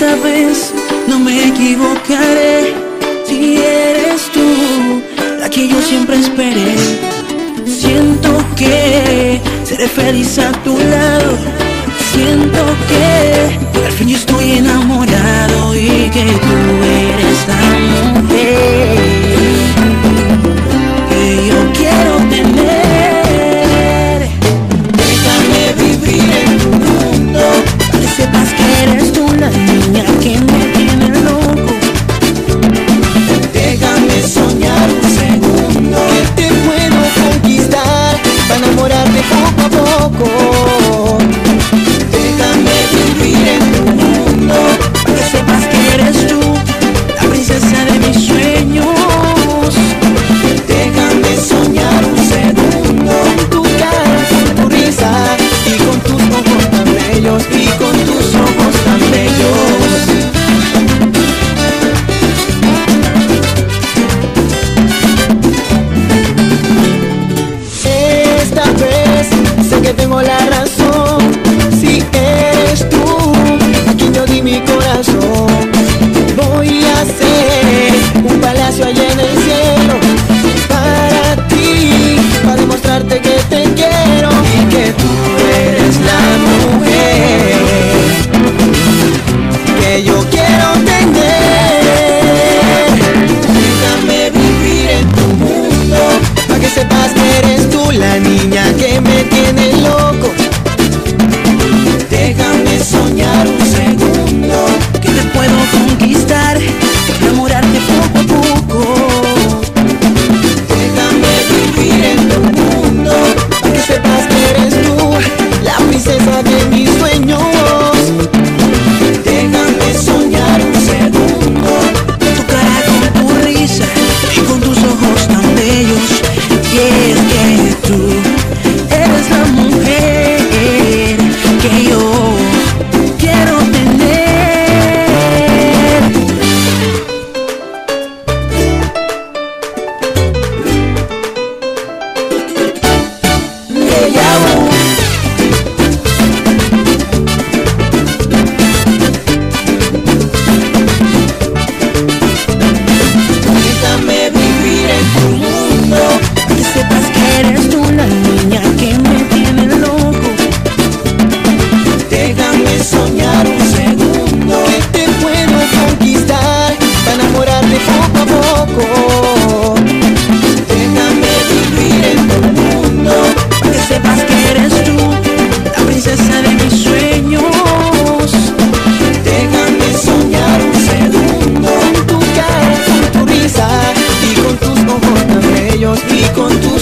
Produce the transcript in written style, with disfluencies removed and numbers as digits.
esta vez no me equivocaré. Si eres tú la que yo siempre esperé, siento que seré feliz a tu lado. Siento que al fin yo estoy enamorado y que tú eres la mujer que yo quiero tener. Déjame vivir en tu mundo, para que sepas que eres tú la niña que me tiene loco. Déjame soñar un segundo, que te puedo conquistar, para enamorarte poco a poco. Déjame vivir en tu mundo, para que sepas que eres tú la princesa de mis sueños. Déjame soñar un segundo, con tu cara, con tu risa, y con tus ojos tan bellos, y con tus ojos tan bellos. Esta vez sé que tengo la razón. Si eres tú a quien yo di mi corazón, voy a hacer un palacio allá en el cielo para ti, para demostrarte que te quiero y que tú eres la mujer que yo quiero tener. Déjame vivir en tu mundo, para que sepas que eres tú la niña que me tiene loco. Déjame soñar un segundo, que te puedo conquistar, enamorarte poco a poco. Déjame vivir en tu mundo, para que sepas que eres tú la princesa de mis sueños. Déjame soñar un segundo, con tu cara, con tu risa y con tus ojos tan bellos. Y es que tú eres la mujer que yo quiero tener. Me llamo. Déjame vivir en tu mundo, para que sepas que eres tú la niña que me tiene loco. Déjame soñar un segundo, que te puedo conquistar, para enamorarte poco a poco. Déjame vivir en tu mundo, para que sepas que eres tú la princesa de mis sueños. Déjame soñar un segundo, con tu cara, con tu risa, y con tus ojos tan bellos, y con tu